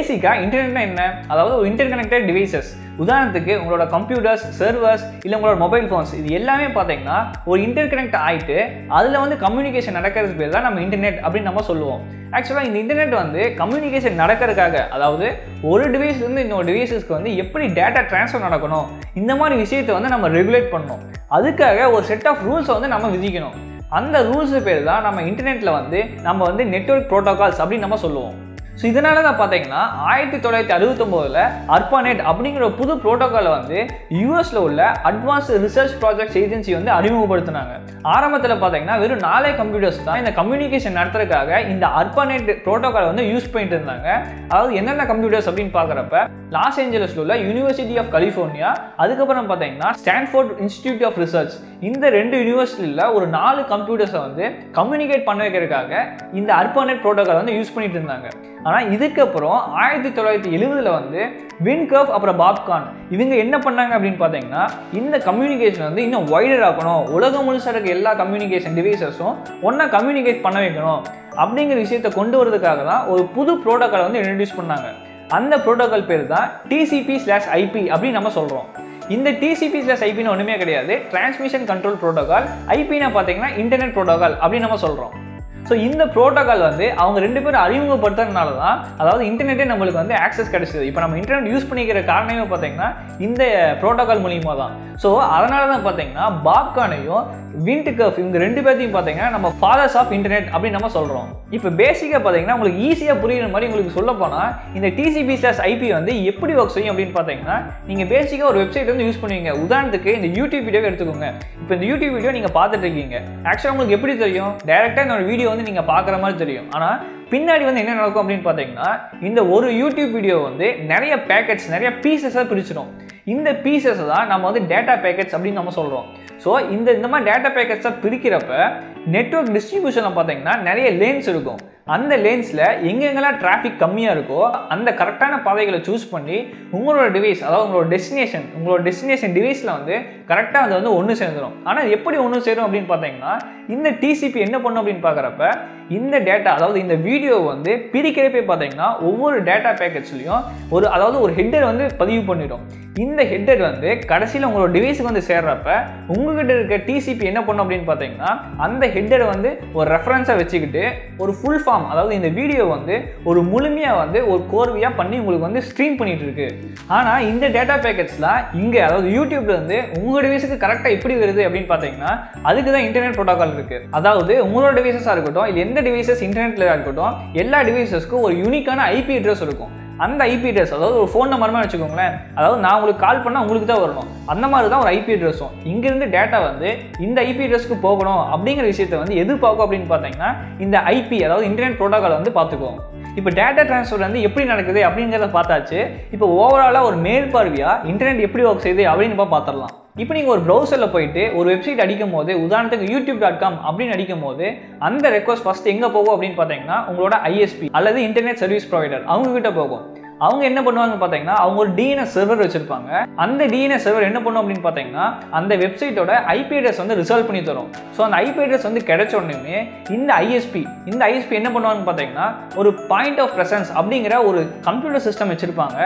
basic internet na enna adhaavadhu interconnected devices உதாரணத்துக்கு உங்களோட computers servers இல்ல உங்களோட மொபைல் ஃபோன்ஸ் இது எல்லாமே பாத்தீங்கன்னா ஒரு இன்டர்கனெக்ட் ஆயிட்டு அதுல வந்து கம்யூனிகேஷன் நடக்கிறதுக்கு பேர் தான் நம்ம இன்டர்நெட் அப்படி நம்ம சொல்லுவோம் ஆக்சுவலா இந்த இன்டர்நெட் வந்து கம்யூனிகேஷன் நடக்கிறதுக்காக அதாவது ஒரு டிவைஸ்ல இருந்து இன்னொரு டிவைஸ்க்கு வந்து எப்படி டேட்டா ட்ரான்ஸ்ஃபர் நடக்கணும் இந்த மாதிரி விஷயத்தை வந்து நம்ம ரெகுலேட் பண்ணணும் அதுக்காக ஒரு செட் ஆஃப் ரூல்ஸ் வந்து நம்ம விதிக்கணும் அந்த ரூல்ஸ் பேர் தான் நம்ம இன்டர்நெட்ல வந்து நம்ம வந்து நெட்வொர்க் புரோட்டோகால்ஸ் அப்படி நம்ம சொல்லுவோம் So, this is the ARPANET is protocol the US Advanced Research Projects Agency. In the beginning, computers the communication ARPANET protocol. What computers Los Angeles, University of California, Stanford Institute of Research. In the two universities, 4 computers communicate in the ARPANET protocol. ஆனால் இதுக்கு அப்புறம் 1970ல வந்து வின்கர்வ் அப்புறம் popcorn இவங்க என்ன பண்ணாங்க அப்படினு பாத்தீங்கன்னா இந்த கம்யூனிகேஷன் வந்து இன்னும் வைடர் ஆக்கணும் உலகம் முழுக்க இருக்க எல்லா கம்யூனிகேஷன் டிவைசஸும் ஒண்ணா கம்யூனிகேட் பண்ண வைக்கணும் அப்படிங்கிற விஷயத்தை கொண்டு வரதுக்காக தான் ஒரு புது புரோட்டோகால் வந்து இன்ட்ரோடியூஸ் பண்ணாங்க அந்த புரோட்டோகால் பேர் தான் TCP/IP அப்படி நம்ம சொல்றோம் இந்த TCP/IP ன்னு ஒண்ணுமே கிடையாது டிரான்ஸ்மிஷன் கண்ட்ரோல் புரோட்டோகால் IP ன்னா பாத்தீங்கன்னா இன்டர்நெட் புரோட்டோகால் அப்படி நம்ம சொல்றோம் So, இந்த புரோட்டோகால் வந்து அவங்க ரெண்டு பேரும் அறிமுகப்படுத்தறதுனால தான் அதாவது இன்டர்நெட்டே நமக்கு வந்து ஆக்சஸ் கிடைச்சது. இப்போ நம்ம இன்டர்நெட் யூஸ் பண்ணிக்கிற காரணமே பாத்தீங்கன்னா இந்த புரோட்டோகால் மூலமா தான். சோ அதனால தான் பாத்தீங்கன்னா பாப்கானையும் வின்கர்வ் இவங்க ரெண்டு பேரையும் பாத்தீங்கன்னா நம்ம ஃபாதர்ஸ் ஆஃப் இன்டர்நெட் அப்படி நம்ம சொல்றோம். இப்போ பேசிக்கா பாத்தீங்கன்னா உங்களுக்கு ஈஸியா புரியுற மாதிரி உங்களுக்கு சொல்லப்போனா இந்த TCP/IP வந்து எப்படி வொர்க் செய்யும் அப்படினு பாத்தீங்கன்னா நீங்க பேசிக்கா ஒரு வெப்சைட் வந்து யூஸ் பண்ணுவீங்க. உதாரணத்துக்கு இந்த YouTube வீடியோ எடுத்துக்கோங்க. இப்போ இந்த YouTube வீடியோ நீங்க பார்த்துட்டு இருக்கீங்க. ஆக்சுவலா உங்களுக்கு எப்படி தெரியும்? டைரக்டா இந்த வீடியோ வந்து நீங்க பார்க்குற மாதிரி தெரியும் ஆனா பின்னாடி வந்து என்ன நடக்கும் அப்படினு பாத்தீங்கன்னா இந்த ஒரு YouTube வீடியோ வந்து நிறைய பேக்கெட்ஸ் நிறைய பீசஸா பிரிச்சிடும் இந்த பீசஸ் தான் நம்ம வந்து டேட்டா பேக்கெட்ஸ் அப்படி நம்ம சொல்றோம் சோ இந்த மாதிரி டேட்டா பேக்கெட்ஸா பிரிக்கிறப்ப நெட்வொர்க் டிஸ்ட்ரிபியூஷன்ல பாத்தீங்கன்னா நிறைய லேன்ஸ் இருக்கும் அந்த லேன்ஸ்ல எங்கெங்கலாம் டிராஃபிக் கம்மியா இருக்கோ அந்த கரெக்டான பாதைகளை சூஸ் பண்ணி உங்களோட டிவைஸ் அதாவது உங்களோட டெஸ்டினேஷன் டிவைஸ்ல வந்து கரெக்டா அது வந்து ஒன்று சேந்துரும் ஆனா எப்படி ஒன்று சேரும் அப்படின்னு பாத்தீங்கன்னா இந்த TCP என்ன பண்ணும் அப்படின்னு பாக்குறப்ப இந்த டேட்டா அதாவது இந்த வீடியோ வந்து பிரிக்கிறப்பே பாத்தீங்கன்னா ஒவ்வொரு டேட்டா பேக்கெட்ஸ்லயும் ஒரு ஹெட்டர் வந்து பதிவு பண்ணிடும் இந்த ஹெட்டர் வந்து கடைசியில் உங்களோட டிவைஸுக்கு வந்து சேர்றப்ப உங்ககிட்ட இருக்க TCP என்ன பண்ணும் அப்படின்னு பாத்தீங்கன்னா அந்த ஹெட்டரை வந்து ஒரு ரெஃபரன்ஸா வச்சுக்கிட்டு ஒரு ஃபுல் ஃபார்ம் அதாவது இந்த வீடியோ வந்து ஒரு முழுமையா வந்து ஒரு கோர்வையா பண்ணி உங்களுக்கு வந்து ஸ்ட்ரீம் பண்ணிட்டு இருக்கு ஆனா இந்த டேட்டா பேக்கெட்ஸ்லாம் இங்க அதாவது யூடியூப்ல இருந்து உங்களோட டிவைஸுக்கு கரெக்டா எப்படி வருது அப்படின்னு பாத்தீங்கன்னா அதுக்கு தான் இன்டர்நெட் புரோட்டோகால் இருக்கு அதாவது உங்களோட டிவைஸஸா இருக்கட்டும் இல்ல எந்த டிவைசஸ் இன்டர்நெட்ல இருக்கட்டும் எல்லா டிவைசஸ்க்கும் ஒரு யூனிக்கான IP அட்ரஸ் இருக்கும் அந்த IP அட்ரஸ் அதாவது ஒரு ஃபோன் நம்பர்மா வச்சுக்கோங்களேன் அதாவது நான் உங்களுக்கு கால் பண்ணா உங்களுக்கு தான் வரணும் அந்த மாதிரி தான் ஒரு IP அட்ரஸும் இங்கிருந்து டேட்டா வந்து இந்த IP அட்ரஸ்க்கு போகணும் அப்படிங்கிற விஷயத்த வந்து எதிர்பார்க்கும் அப்படின்னு பார்த்தீங்கன்னா இந்த IP அதாவது இன்டர்நெட் புரோட்டோகால் வந்து பார்த்துக்கோம் இப்போ டேட்டா டிரான்ஸ்ஃபர் வந்து எப்படி நடக்குது அப்படிங்கிறத பார்த்தாச்சு இப்போ ஓவராலாக ஒரு மேற்பார்வையா இன்டர்நெட் எப்படி ஒர்க் செய்யுது அப்படின்னு பார்த்துடலாம் இப்போ நீங்கள் ஒரு ப்ரௌசரில் போயிட்டு ஒரு வெப்சைட் அடிக்கும் போது உதாரணத்துக்கு youtube.com அப்படின்னு அடிக்கும் போது அந்த ரெக்வஸ்ட் ஃபர்ஸ்ட் எங்கே போகும் அப்படின்னு பார்த்தீங்கன்னா உங்களோட ISP அல்லது இன்டர்நெட் சர்வீஸ் ப்ரொவைடர் அவங்க கிட்ட போகும் அவங்க என்ன பண்ணுவாங்க பாத்தீங்கன்னா அவங்க ஒரு DNS சர்வர் வச்சிருப்பாங்க அந்த DNS சர்வர் என்ன பண்ணும் அப்படின்னு பாத்தீங்கன்னா அந்த வெப்சைட்டோட IP அட்ரஸ் வந்து ரிசால்வ் பண்ணி தரும் சோ அந்த IP அட்ரஸ் வந்து கிடைச்ச உடனே இந்த ISP என்ன பண்ணுவாங்க பாத்தீங்கன்னா ஒரு பாயிண்ட் ஆஃப் பிரசன்ஸ் அப்படிங்கிற ஒரு கம்ப்யூட்டர் சிஸ்டம் வச்சிருப்பாங்க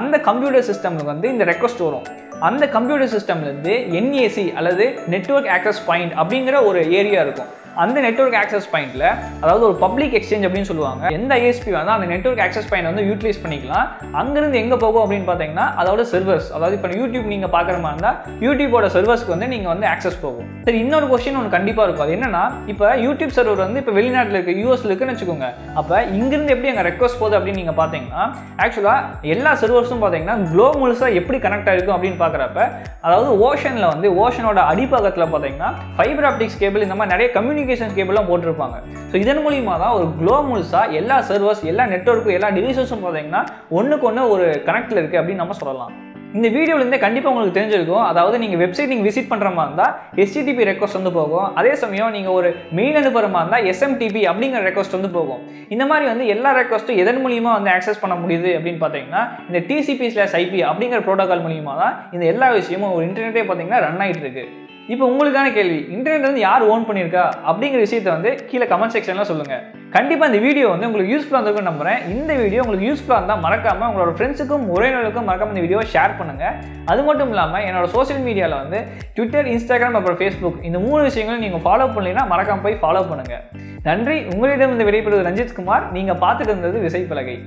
அந்த கம்ப்யூட்டர் சிஸ்டம்க்கு வந்து இந்த ரெக்வஸ்ட் வரும் அந்த கம்ப்யூட்டர் சிஸ்டம்ல இருந்து NAC அல்லது நெட்வொர்க் ஆக்சஸ் பாயிண்ட் அப்படிங்கிற ஒரு ஏரியா இருக்கும் அந்த நெட்வொர்க் ஆக்சஸ் பாயிண்ட்ல அதாவது ஒரு பப்ளிக் எக்ஸ்சேஞ்ச் அப்படின்னு சொல்லுவாங்க எந்த ISP வந்து அந்த நெட்வொர்க் ஆக்சஸ் பாயிண்ட் வந்து யூட்டிலைஸ் பண்ணிக்கலாம் அங்கிருந்து எங்க போகும் அப்படின்னு பாத்தீங்கன்னா அதோட சர்வர்ஸ் அதாவது இப்போ யூடியூப் நீங்க பாக்குற மாதிரி இருந்தா யூடியூபோட சர்வர்ஸ்க்கு வந்து நீங்க வந்து ஆக்சஸ் போகும் சரி இன்னொரு கொஸ்டின் ஒன்று கண்டிப்பா இருக்கும் அது என்னன்னா இப்போ யூடியூப் சர்வர் வந்து இப்போ வெளிநாட்டில் இருக்கு US இருக்குன்னு வச்சுக்கோங்க அப்ப இங்கிருந்து எப்படி எங்க ரெக்வஸ்ட் போகுது அப்படின்னு நீங்க பாத்தீங்கன்னா ஆக்சுவலா எல்லா சர்வர்ஸும் பாத்தீங்கன்னா குளோப் முழுசா எப்படி கனெக்ட் ஆயிருக்கும் அப்படின்னு பாக்குறப்ப அதாவது ஓஷன்ல வந்து ஓஷனோட அடிப்பகத்துல பாத்தீங்கன்னா ஃபைபர் ஆப்டிக்ஸ் கேபிள் இந்த மாதிரி நிறைய கம்யூனிகேஷன் கேபிள்லாம் போட்டிருப்பாங்க சோ இதன் மூலமா தான் ஒரு குளோபல்ஸா எல்லா சர்வர்ஸ் எல்லா நெட்வொர்க்கும் எல்லா டிவைசஸும் பாத்தீங்கன்னா ஒண்ணுக்கொன்னு ஒரு கனெக்ட்ல இருக்கு அப்படின்னு நம்ம சொல்லலாம் இந்த வீடியோல இருந்தே கண்டிப்பா உங்களுக்கு தெரிஞ்சிருக்கும் அதாவது நீங்க வெப்சைட் நீங்க விசிட் பண்ற மாதிரி இருந்தா HTTP ரெக்வஸ்ட் வந்து போகும் அதே சமயம் நீங்க ஒரு மெயில் அனுப்புற மாதிரி இருந்தா SMTP அப்படிங்கிற ரெக்வஸ்ட் வந்து போகும் இந்த மாதிரி வந்து எல்லா ரெக்வஸ்டும் எதன் மூலமா வந்து ஆக்சஸ் பண்ண முடியுது அப்படின்னு பாத்தீங்கன்னா இந்த TCP/IP அப்படிங்கிற புரோட்டோகால் மூலமா தான் இந்த எல்லா விஷயமும் ஒரு இன்டர்நெட்டே பாத்தீங்கன்னா ரன் ஆயிட்டு இருக்கு இப்போ உங்களுக்கான கேள்வி, இன்டர்நெட் வந்து யார் ஓன் பண்ணியிருக்கா அப்படிங்கிற விஷயத்தை வந்து கீழே கமெண்ட் செக்ஷன்ல சொல்லுங்கள். கண்டிப்பாக இந்த வீடியோ வந்து உங்களுக்கு யூஸ்ஃபுல்லாக இருக்குன்னு நம்புகிறேன். இந்த வீடியோ உங்களுக்கு யூஸ்ஃபுல்லாக இருந்தால் மறக்காமல் உங்களோட ஃப்ரெண்ட்ஸுக்கும் உறவினர்களுக்கும் மறக்காமல் இந்த வீடியோவை ஷேர் பண்ணுங்கள். அது மட்டும் இல்லாமல் என்னோட சோஷியல் மீடியாவில் வந்து ட்விட்டர், இன்ஸ்டாகிராம் அப்புறம் ஃபேஸ்புக் இந்த 3 விஷயங்களும் நீங்கள் ஃபாலோ பண்ணலைன்னா மறக்காமல் போய் ஃபாலோ பண்ணுங்கள். நன்றி. உங்களிடம் இந்த விடைபெறுவது ரஞ்சித்குமார். நீங்கள் பார்த்துட்டு இருந்தது விசைப்பலகை.